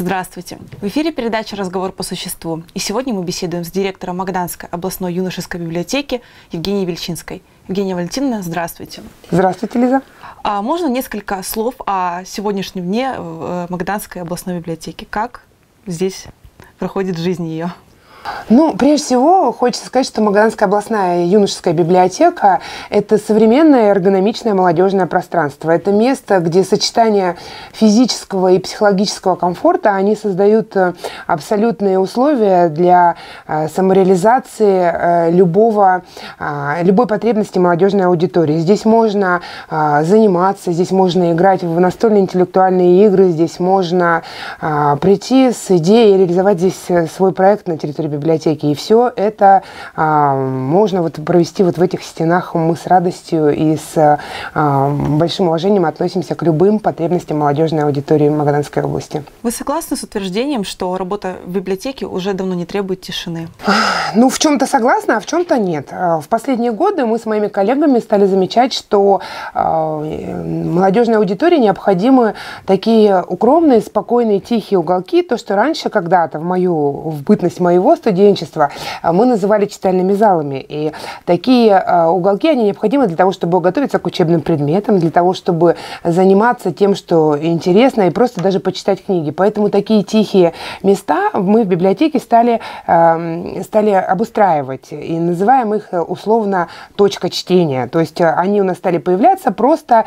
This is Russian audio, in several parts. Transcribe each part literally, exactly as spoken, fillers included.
Здравствуйте! В эфире передача «Разговор по существу». И сегодня мы беседуем с директором Магаданской областной юношеской библиотеки Евгенией Вельчинской. Евгения Валентиновна, здравствуйте. Здравствуйте, Лиза. А можно несколько слов о сегодняшнем дне в Магаданской областной библиотеки? Как здесь проходит жизнь ее? Ну, прежде всего, хочется сказать, что Магаданская областная юношеская библиотека – это современное эргономичное молодежное пространство. Это место, где сочетание физического и психологического комфорта, они создают абсолютные условия для самореализации любого, любой потребности молодежной аудитории. Здесь можно заниматься, здесь можно играть в настольные интеллектуальные игры, здесь можно прийти с идеей и реализовать здесь свой проект на территории библиотеки. И все это а, можно вот провести вот в этих стенах. Мы с радостью и с а, большим уважением относимся к любым потребностям молодежной аудитории Магаданской области. Вы согласны с утверждением, что работа в библиотеке уже давно не требует тишины? Ну, в чем-то согласна, а в чем-то нет. В последние годы мы с моими коллегами стали замечать, что а, молодежной аудитории необходимы такие укромные, спокойные, тихие уголки. То, что раньше когда-то в мою, в бытность моего студенчества мы называли читальными залами. И такие уголки, они необходимы для того, чтобы готовиться к учебным предметам, для того, чтобы заниматься тем, что интересно, и просто даже почитать книги. Поэтому такие тихие места мы в библиотеке стали, стали обустраивать. И называем их условно «точка чтения». То есть они у нас стали появляться, просто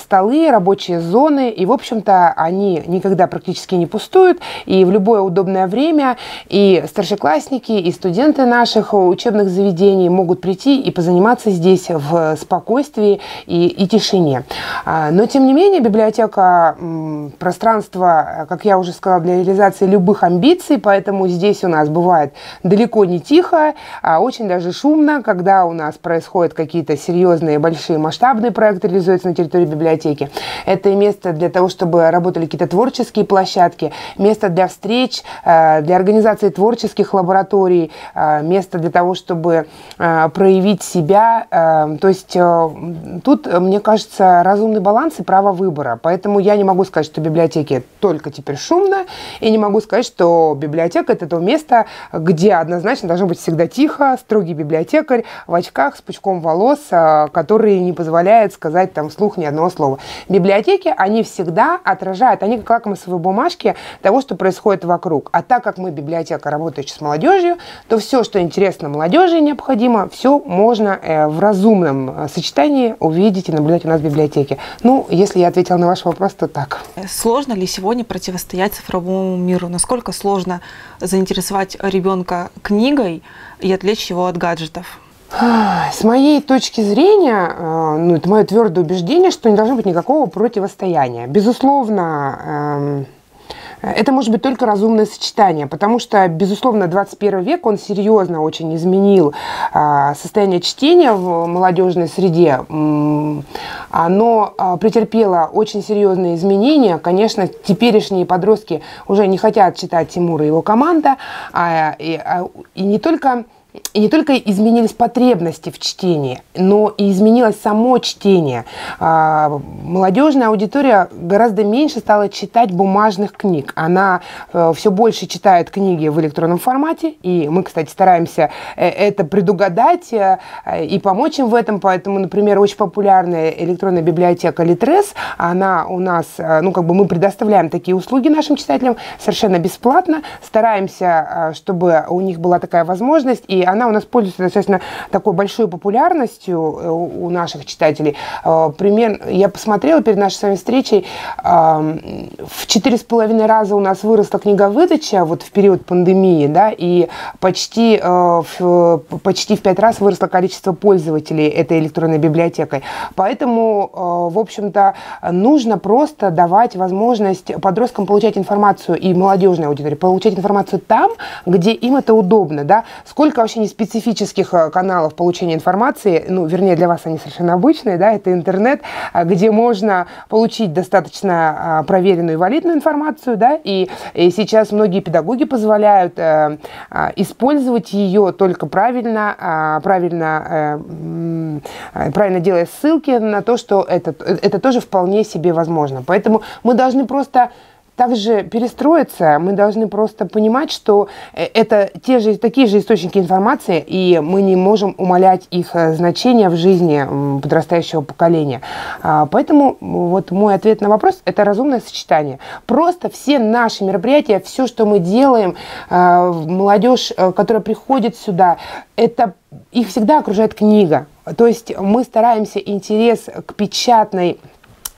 столы, рабочие зоны. И, в общем-то, они никогда практически не пустуют. И в любое удобное время и И старшеклассники, и студенты наших учебных заведений могут прийти и позаниматься здесь в спокойствии и, и тишине. Но, тем не менее, библиотека – пространство, как я уже сказала, для реализации любых амбиций, поэтому здесь у нас бывает далеко не тихо, а очень даже шумно, когда у нас происходят какие-то серьезные, большие, масштабные проекты реализуются на территории библиотеки. Это место для того, чтобы работали какие-то творческие площадки, место для встреч, для организации творческих лабораторий, место для того, чтобы проявить себя. То есть тут, мне кажется, разумный баланс и право выбора. Поэтому я не могу сказать, что в библиотеке только теперь шумно, и не могу сказать, что библиотека – это то место, где однозначно должно быть всегда тихо, строгий библиотекарь в очках с пучком волос, который не позволяет сказать там вслух ни одного слова. Библиотеки, они всегда отражают, они как лакмусовые бумажки того, что происходит вокруг. А так как мы библиотека, работающая с молодежью, то все, что интересно молодежи и необходимо, все можно в разумном сочетании увидеть и наблюдать у нас в библиотеке. Ну, если я ответила на ваш вопрос, то так. Сложно ли сегодня противостоять цифровому миру? Насколько сложно заинтересовать ребенка книгой и отвлечь его от гаджетов? С моей точки зрения, ну, это мое твердое убеждение, что не должно быть никакого противостояния. Безусловно, это может быть только разумное сочетание, потому что, безусловно, двадцать первый век, он серьезно очень изменил состояние чтения в молодежной среде. Оно претерпело очень серьезные изменения. Конечно, теперешние подростки уже не хотят читать Тимура и его команда, и не только... И не только изменились потребности в чтении, но и изменилось само чтение. Молодежная аудитория гораздо меньше стала читать бумажных книг. Она все больше читает книги в электронном формате. И мы, кстати, стараемся это предугадать и помочь им в этом. Поэтому, например, очень популярная электронная библиотека Литрес. Она у нас, ну, как бы мы предоставляем такие услуги нашим читателям совершенно бесплатно. Стараемся, чтобы у них была такая возможность. И она у нас пользуется достаточно такой большой популярностью у наших читателей. Пример, я посмотрела перед нашей с вами встречей, в четыре с половиной раза у нас выросла книговыдача вот в период пандемии, да, и почти, почти в пять раз выросло количество пользователей этой электронной библиотекой. Поэтому, в общем-то, нужно просто давать возможность подросткам получать информацию и молодежной аудитории, получать информацию там, где им это удобно, да. Сколько вообще неспецифических каналов получения информации, ну, вернее, для вас они совершенно обычные, да, это интернет, где можно получить достаточно проверенную и валидную информацию, да, и, и сейчас многие педагоги позволяют э, использовать ее только правильно, э, правильно, э, правильно делая ссылки на то, что это, это тоже вполне себе возможно. Поэтому мы должны просто также перестроиться. Мы должны просто понимать, что это те же, такие же источники информации, и мы не можем умалять их значение в жизни подрастающего поколения. Поэтому вот мой ответ на вопрос – это разумное сочетание. Просто все наши мероприятия, все, что мы делаем, молодежь, которая приходит сюда, это их всегда окружает книга. То есть мы стараемся интерес к печатной,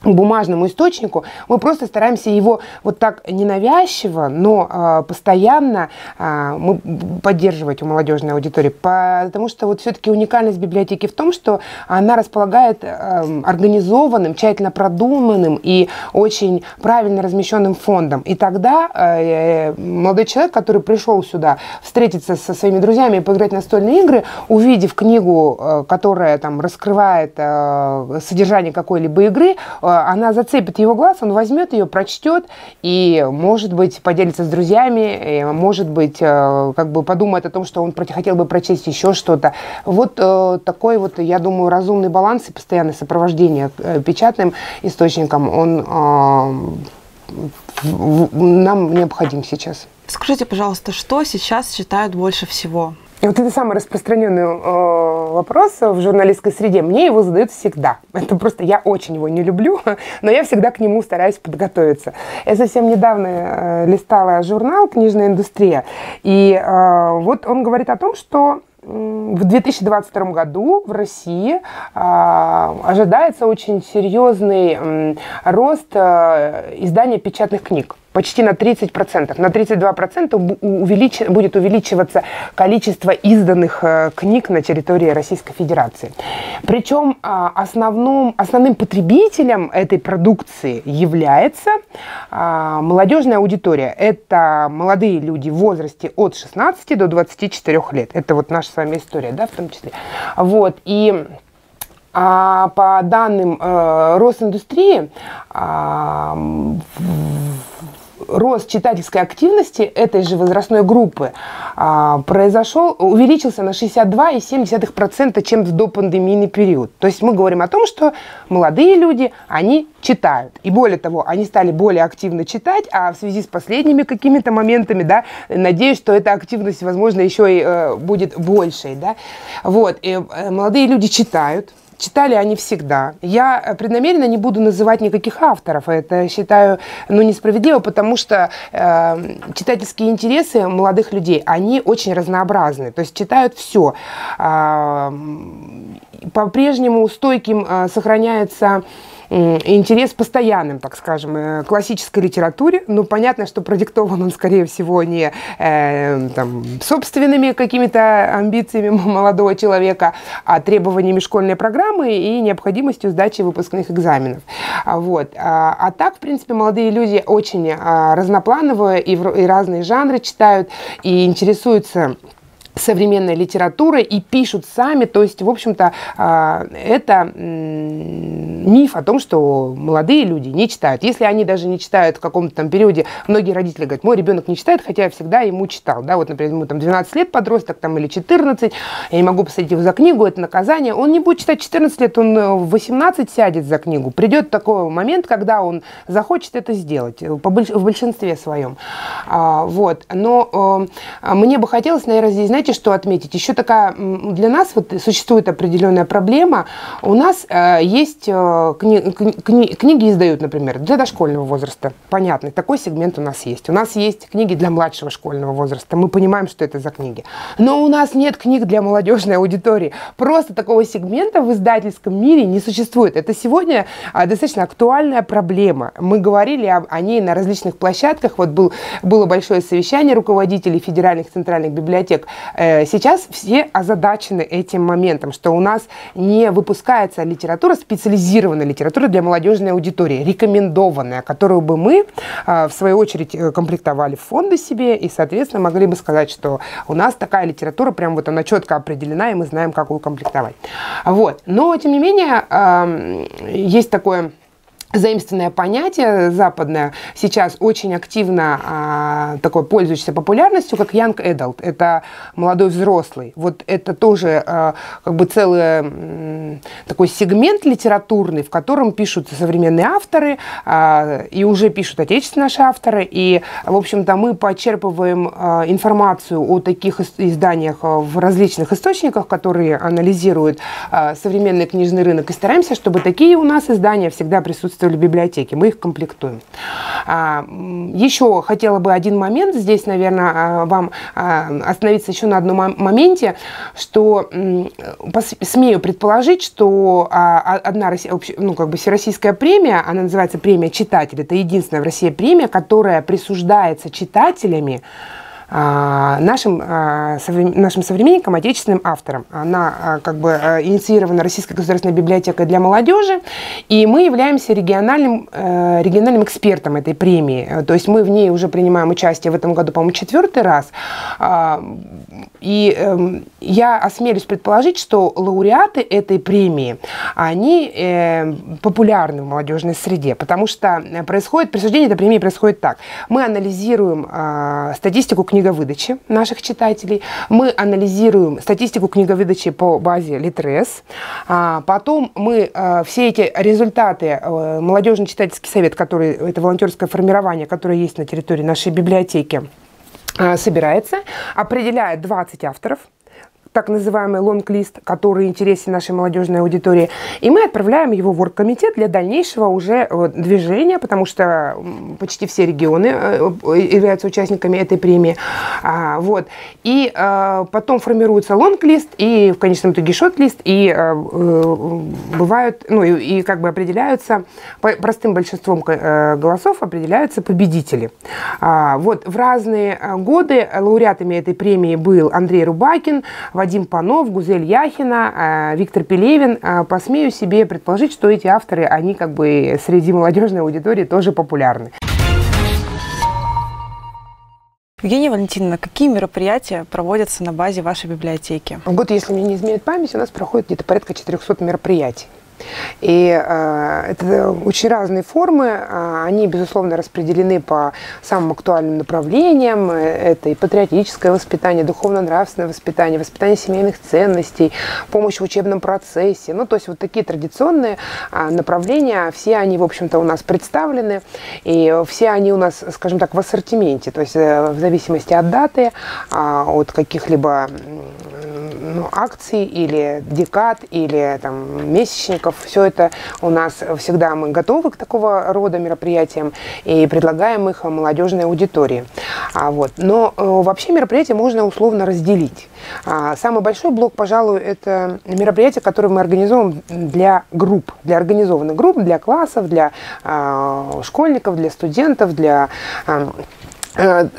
бумажному источнику, мы просто стараемся его вот так ненавязчиво, но э, постоянно э, мы поддерживать у молодежной аудитории, потому что вот все-таки уникальность библиотеки в том, что она располагает э, организованным, тщательно продуманным и очень правильно размещенным фондом. И тогда э, молодой человек, который пришел сюда встретиться со своими друзьями и поиграть в настольные игры, увидев книгу, э, которая там раскрывает э, содержание какой-либо игры, она зацепит его глаз, он возьмет ее, прочтет и, может быть, поделится с друзьями, и, может быть, как бы подумает о том, что он хотел бы прочесть еще что-то. Вот такой вот, я думаю, разумный баланс и постоянное сопровождение печатным источником, он нам необходим сейчас. Скажите, пожалуйста, что сейчас читают больше всего? И вот это самый распространенный э, вопрос в журналистской среде. Мне его задают всегда. Это просто я очень его не люблю, но я всегда к нему стараюсь подготовиться. Я совсем недавно э, листала журнал «Книжная индустрия», и э, вот он говорит о том, что в две тысячи двадцать втором году в России э, ожидается очень серьезный э, рост э, издания печатных книг. Почти на тридцать процентов. На тридцать два процента увелич... будет увеличиваться количество изданных книг на территории Российской Федерации. Причем основным, основным потребителем этой продукции является молодежная аудитория. Это молодые люди в возрасте от шестнадцати до двадцати четырёх лет. Это вот наша с вами история, да, в том числе. Вот, и... А по данным э, Рос-индустрии, э, рост читательской активности этой же возрастной группы э, произошел, увеличился на шестьдесят два и семь десятых процента, чем в допандемийный период. То есть мы говорим о том, что молодые люди, они читают. И более того, они стали более активно читать, а в связи с последними какими-то моментами, да, надеюсь, что эта активность, возможно, еще и э, будет большей. Да? Вот. И, э, молодые люди читают. Читали они всегда. Я преднамеренно не буду называть никаких авторов. Это считаю, ну, несправедливо, потому что э, читательские интересы молодых людей, они очень разнообразны. То есть читают все. Э, по-прежнему стойким э, сохраняется интерес постоянным, так скажем, классической литературе. Ну, понятно, что продиктован он, скорее всего, не э, там, собственными какими-то амбициями молодого человека, а требованиями школьной программы и необходимостью сдачи выпускных экзаменов. Вот. А, а так, в принципе, молодые люди очень а, разноплановые и, в, и разные жанры читают, и интересуются современной литературой и пишут сами. То есть, в общем-то, это миф о том, что молодые люди не читают. Если они даже не читают в каком-то там периоде, многие родители говорят, мой ребенок не читает, хотя я всегда ему читал. Да, вот, например, ему там двенадцать лет подросток там, или четырнадцать, я не могу посадить его за книгу, это наказание. Он не будет читать четырнадцать лет, он в восемнадцать сядет за книгу. Придет такой момент, когда он захочет это сделать, в большинстве своем. Вот. Но мне бы хотелось, наверное, здесь, знаете, что отметить? Еще такая для нас вот существует определенная проблема. У нас э, есть э, кни, кни, книги издают, например, для дошкольного возраста. Понятно, такой сегмент у нас есть. У нас есть книги для младшего школьного возраста. Мы понимаем, что это за книги. Но у нас нет книг для молодежной аудитории. Просто такого сегмента в издательском мире не существует. Это сегодня э, достаточно актуальная проблема. Мы говорили о, о ней на различных площадках. Вот был, было большое совещание руководителей федеральных центральных библиотек. Сейчас все озадачены этим моментом, что у нас не выпускается литература, специализированная литература для молодежной аудитории, рекомендованная, которую бы мы, в свою очередь, комплектовали в фонды себе и, соответственно, могли бы сказать, что у нас такая литература, прям вот она четко определена, и мы знаем, какую комплектовать. Вот. Но, тем не менее, есть такое заимствованное понятие западное сейчас очень активно а, такое, пользуется популярностью, как young adult, это молодой взрослый. Вот это тоже а, как бы целый м, такой сегмент литературный, в котором пишут современные авторы, а, и уже пишут отечественные наши авторы. И, в общем-то, мы почерпываем а, информацию о таких изданиях в различных источниках, которые анализируют а, современный книжный рынок, и стараемся, чтобы такие у нас издания всегда присутствовали в библиотеке, мы их комплектуем. А, еще хотела бы один момент здесь, наверное, вам остановиться еще на одном моменте, что смею предположить, что одна ну, как бы всероссийская премия, она называется премия читателя, это единственная в России премия, которая присуждается читателями нашим, нашим современникам, отечественным авторам. Она как бы инициирована Российской государственной библиотекой для молодежи, и мы являемся региональным, региональным экспертом этой премии. То есть мы в ней уже принимаем участие в этом году, по-моему, четвертый раз. И я осмелюсь предположить, что лауреаты этой премии, они популярны в молодежной среде, потому что происходит, присуждение этой премии происходит так. Мы анализируем статистику книги книговыдачи наших читателей. Мы анализируем статистику книговыдачи по базе Литрес. Потом мы все эти результаты, молодежный читательский совет, который, это волонтерское формирование, которое есть на территории нашей библиотеки, собирается, определяет двадцать авторов, так называемый лонг-лист, который интересен нашей молодежной аудитории, и мы отправляем его в оргкомитет для дальнейшего уже движения, потому что почти все регионы являются участниками этой премии. Вот. И потом формируется лонг-лист, и в конечном итоге шорт-лист, и бывают, ну, и как бы определяются, простым большинством голосов определяются победители. Вот. В разные годы лауреатами этой премии был Андрей Рубакин, Вадим Панов, Гузель Яхина, Виктор Пелевин. Посмею себе предположить, что эти авторы, они как бы среди молодежной аудитории тоже популярны. Евгения Валентиновна, какие мероприятия проводятся на базе вашей библиотеки? В год, если мне не изменяет память, у нас проходит где-то порядка четырёхсот мероприятий. И э, это очень разные формы, они, безусловно, распределены по самым актуальным направлениям. Это и патриотическое воспитание, духовно-нравственное воспитание, воспитание семейных ценностей, помощь в учебном процессе. Ну, то есть вот такие традиционные направления, все они, в общем-то, у нас представлены, и все они у нас, скажем так, в ассортименте, то есть в зависимости от даты, от каких-либо ну, акций или декад, или там, месячников. Все это у нас всегда, мы готовы к такого рода мероприятиям и предлагаем их молодежной аудитории. А вот. Но э, вообще мероприятия можно условно разделить. А, самый большой блок, пожалуй, это мероприятия, которые мы организуем для групп, для организованных групп, для классов, для э, школьников, для студентов, для... Э,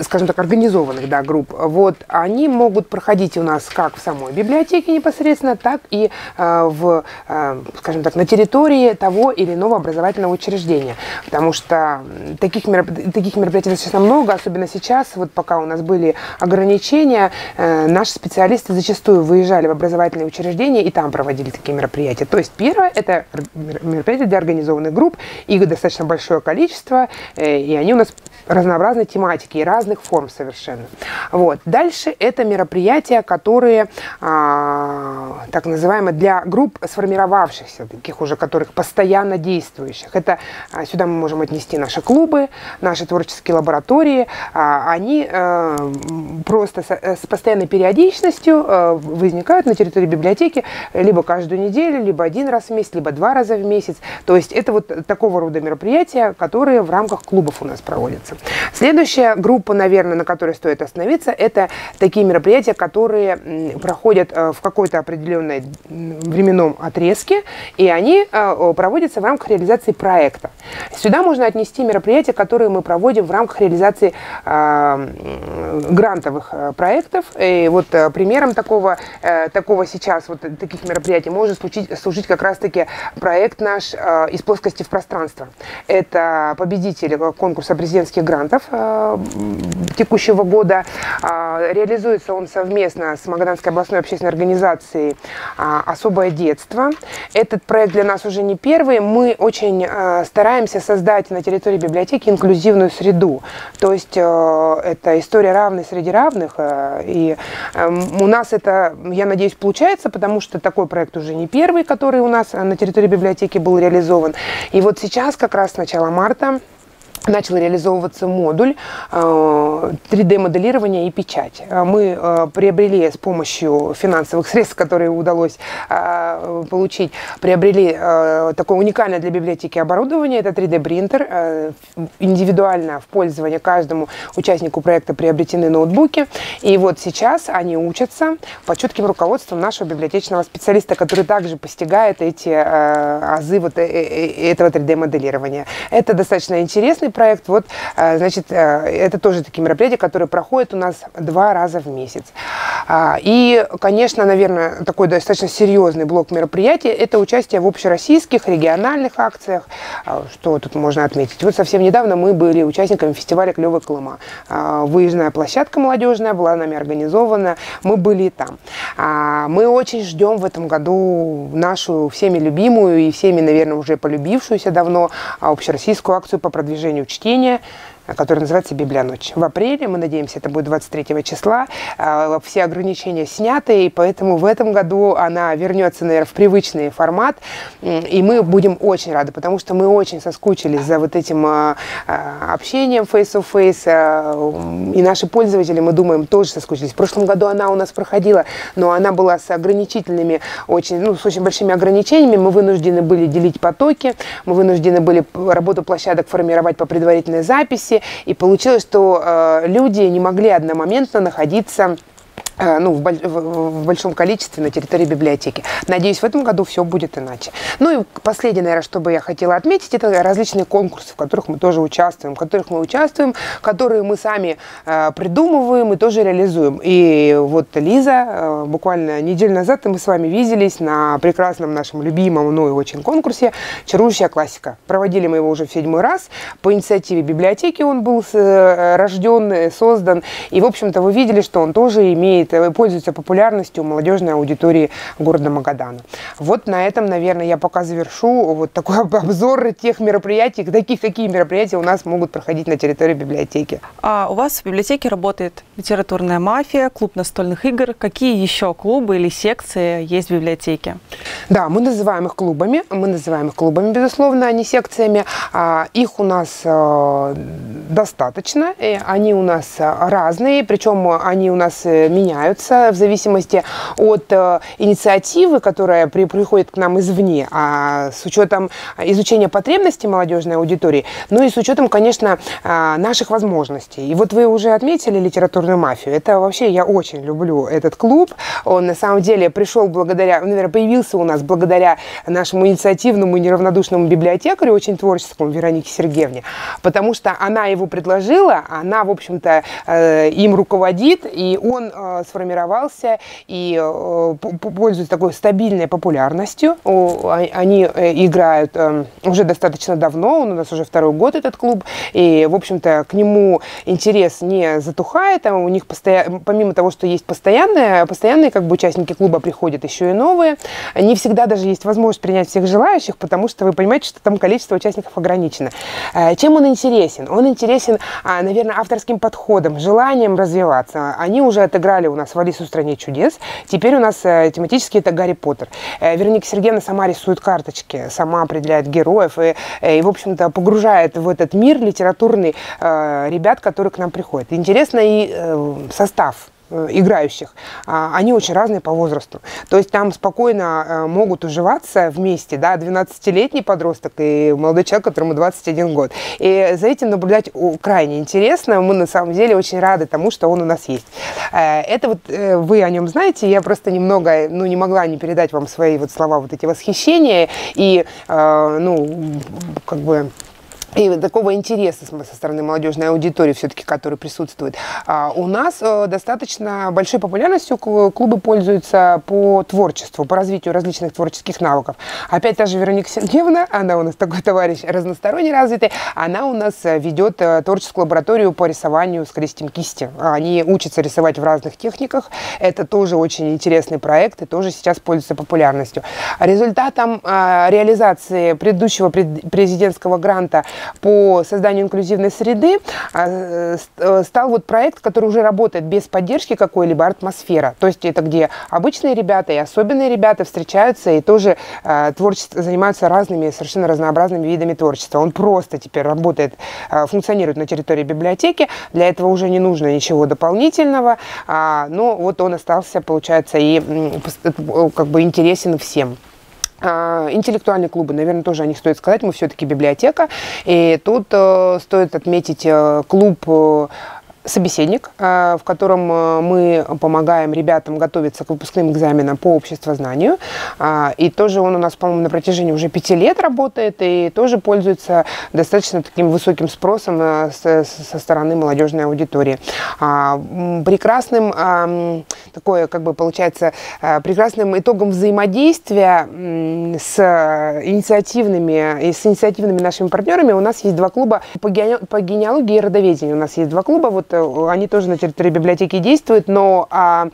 скажем так, организованных да, групп, вот, они могут проходить у нас как в самой библиотеке непосредственно, так и э, в, э, скажем так, на территории того или иного образовательного учреждения. Потому что таких, мероп... таких мероприятий достаточно много, особенно сейчас, вот пока у нас были ограничения, э, наши специалисты зачастую выезжали в образовательные учреждения и там проводили такие мероприятия. То есть первое, это мероприятия для организованных групп, их достаточно большое количество, э, и они у нас разнообразной тематики и разных форм совершенно. Вот. Дальше это мероприятия, которые а, так называемые для групп сформировавшихся, таких уже, которых постоянно действующих. Это а, сюда мы можем отнести наши клубы, наши творческие лаборатории. А, они а, просто с, с постоянной периодичностью а, возникают на территории библиотеки либо каждую неделю, либо один раз в месяц, либо два раза в месяц. То есть это вот такого рода мероприятия, которые в рамках клубов у нас проводятся. Следующая группа, наверное, на которой стоит остановиться, это такие мероприятия, которые проходят в какой-то определенной временном отрезке, и они проводятся в рамках реализации проекта. Сюда можно отнести мероприятия, которые мы проводим в рамках реализации грантовых проектов. И вот примером такого, такого сейчас, вот таких мероприятий, может служить, служить как раз-таки проект наш «Из плоскости в пространство». Это победители конкурса президентских грантов текущего года. Реализуется он совместно с Магаданской областной общественной организацией «Особое детство». Этот проект для нас уже не первый. Мы очень стараемся создать на территории библиотеки инклюзивную среду. То есть это история равной среди равных. И у нас это, я надеюсь, получается, потому что такой проект уже не первый, который у нас на территории библиотеки был реализован. И вот сейчас, как раз с начала марта, начал реализовываться модуль три дэ моделирования и печать. Мы приобрели с помощью финансовых средств, которые удалось получить, приобрели такое уникальное для библиотеки оборудование. Это три дэ принтер. Индивидуально в пользование каждому участнику проекта приобретены ноутбуки. И вот сейчас они учатся под чутким руководством нашего библиотечного специалиста, который также постигает эти азы вот этого три дэ моделирования. Это достаточно интересный проект. Вот, значит, это тоже такие мероприятия, которые проходят у нас два раза в месяц. И, конечно, наверное, такой достаточно серьезный блок мероприятий – это участие в общероссийских, региональных акциях. Что тут можно отметить? Вот совсем недавно мы были участниками фестиваля «Клевая Колыма». Выездная площадка молодежная была нами организована, мы были и там. Мы очень ждем в этом году нашу всеми любимую и всеми, наверное, уже полюбившуюся давно общероссийскую акцию по продвижению чтения, который называется «Библионочь». В апреле, мы надеемся, это будет двадцать третьего числа, все ограничения сняты, и поэтому в этом году она вернется, наверное, в привычный формат, и мы будем очень рады, потому что мы очень соскучились за вот этим общением фейс ту фейс, и наши пользователи, мы думаем, тоже соскучились. В прошлом году она у нас проходила, но она была с ограничительными, очень, ну, с очень большими ограничениями, мы вынуждены были делить потоки, мы вынуждены были работу площадок формировать по предварительной записи. И получилось, что э, люди не могли одномоментно находиться э, ну, в, боль, в, в большом количестве на территории библиотеки. Надеюсь, в этом году все будет иначе. Ну и последнее, наверное, что бы я хотела отметить, это различные конкурсы, в которых мы тоже участвуем, в которых мы участвуем, которые мы сами э, придумываем и тоже реализуем. И вот, Лиза, э, буквально неделю назад мы с вами виделись на прекрасном нашем любимом, ну и очень конкурсе «Чарующая классика». Проводили мы его уже в седьмой раз. По инициативе библиотеки он был э, рожден, создан. И, в общем-то, вы видели, что он тоже имеет, пользуется популярностью у молодежной аудитории города Магадана. Вот на этом, наверное, я пока завершу вот такой обзор тех мероприятий, таких, какие мероприятия у нас могут проходить на территории библиотеки. А у вас в библиотеке работает «Литературная мафия», клуб настольных игр. Какие еще клубы или секции есть в библиотеке? Да, мы называем их клубами. Мы называем их клубами, безусловно, а не секциями. Их у нас достаточно. Они у нас разные, причем они у нас меняются в зависимости от инициативы, которая приходит к нам извне, а с учетом изучения потребностей молодежной аудитории, ну и с учетом, конечно, наших возможностей. И вот вы уже отметили «Литературную мафию». Это вообще, я очень люблю этот клуб. Он на самом деле пришел благодаря, наверное, появился у нас благодаря нашему инициативному и неравнодушному библиотекарю, очень творческому, Веронике Сергеевне, потому что она его предложила, она, в общем-то, им руководит, и он сформировался и пользуется такой стабильной популярностью. Они играют уже достаточно давно, он у нас уже второй год, этот клуб, и, в общем-то, к нему интерес не затухает, у них постоянно, помимо того, что есть постоянные, постоянные как бы участники клуба, приходят еще и новые. Не всегда даже есть возможность принять всех желающих, потому что вы понимаете, что там количество участников ограничено. Чем он интересен? Он интересен, наверное, авторским подходом, желанием развиваться. Они уже отыграли у нас в «Алису в стране чудес». Теперь у нас тематически это «Гарри Поттер». Вероника Сергеевна сама рисует карточки, сама определяет героев и, и в общем-то, погружает в этот мир литературный ребят, которые к нам приходят. Интересно и состав играющих. Они очень разные по возрасту. То есть там спокойно могут уживаться вместе, да, двенадцатилетний подросток и молодой человек, которому двадцать один год. И за этим наблюдать крайне интересно. Мы на самом деле очень рады тому, что он у нас есть. Это вот вы о нем знаете. Я просто немного, ну, не могла не передать вам свои вот слова, вот эти восхищения и, ну, как бы... и такого интереса со стороны молодежной аудитории, все-таки, которая присутствует. У нас достаточно большой популярностью клубы пользуются по творчеству, по развитию различных творческих навыков. Опять та же Вероника Сергеевна, она у нас такой товарищ разносторонне развитый, она у нас ведет творческую лабораторию по рисованию с крестиком кисти. Они учатся рисовать в разных техниках. Это тоже очень интересный проект и тоже сейчас пользуется популярностью. Результатом реализации предыдущего президентского гранта по созданию инклюзивной среды стал вот проект, который уже работает без поддержки какой-либо атмосферы. То есть это где обычные ребята и особенные ребята встречаются и тоже э, творчество, занимаются разными, совершенно разнообразными видами творчества. Он просто теперь работает, э, функционирует на территории библиотеки. Для этого уже не нужно ничего дополнительного. Э, но вот он остался, получается, и э, как бы интересен всем. Интеллектуальные клубы, наверное, тоже о них стоит сказать. Мы все-таки библиотека. И тут э, стоит отметить э, клуб э, «Собеседник», в котором мы помогаем ребятам готовиться к выпускным экзаменам по обществознанию. И тоже он у нас, по-моему, на протяжении уже пяти лет работает и тоже пользуется достаточно таким высоким спросом со стороны молодежной аудитории. Прекрасным, такое, как бы, получается, прекрасным итогом взаимодействия с инициативными, и с инициативными нашими партнерами у нас есть два клуба по генеалогии и родоведению. У нас есть два клуба, вот они тоже на территории библиотеки действуют, но а,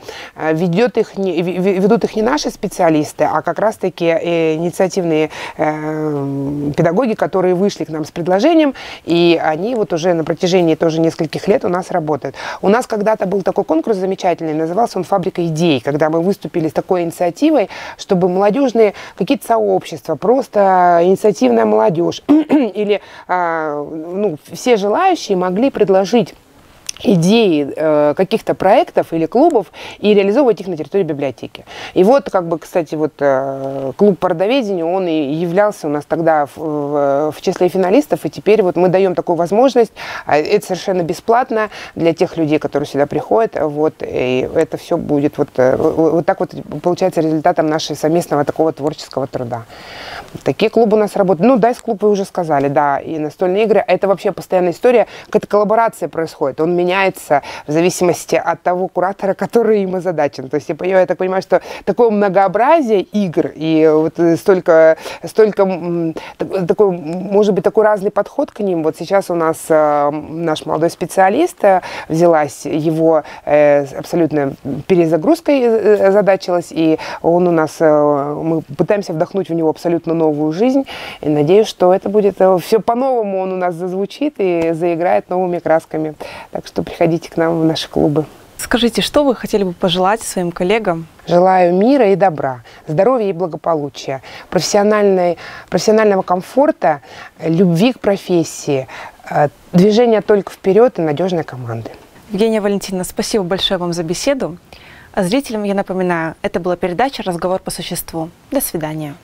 ведет их не, ведут их не наши специалисты, а как раз-таки инициативные э, педагоги, которые вышли к нам с предложением, и они вот уже на протяжении тоже нескольких лет у нас работают. У нас когда-то был такой конкурс замечательный, назывался он «Фабрика идей», когда мы выступили с такой инициативой, чтобы молодежные какие-то сообщества, просто инициативная молодежь или а, ну, все желающие могли предложить идеи э, каких-то проектов или клубов и реализовывать их на территории библиотеки. И вот, как бы, кстати, вот э, клуб по родоведению, он и являлся у нас тогда в, в, в числе финалистов, и теперь вот мы даем такую возможность, это совершенно бесплатно для тех людей, которые сюда приходят, вот, и это все будет вот, вот так вот, получается, результатом нашего совместного такого творческого труда. Такие клубы у нас работают. Ну, дайс-клуб вы уже сказали, да, и настольные игры, это вообще постоянная история, какая-то коллаборация происходит, он меня меняется в зависимости от того куратора, который им озадачен. То есть я, я так понимаю, что такое многообразие игр и вот столько, столько такой, может быть, такой разный подход к ним. Вот сейчас у нас наш молодой специалист взялась, его абсолютно перезагрузкой озадачилась, и он у нас, мы пытаемся вдохнуть в него абсолютно новую жизнь, и надеюсь, что это будет все по-новому, он у нас зазвучит и заиграет новыми красками. Так что приходите к нам в наши клубы. Скажите, что вы хотели бы пожелать своим коллегам? Желаю мира и добра, здоровья и благополучия, профессиональной, профессионального комфорта, любви к профессии, движения только вперед и надежной команды. Евгения Валентиновна, спасибо большое вам за беседу. А зрителям я напоминаю, это была передача «Разговор по существу». До свидания.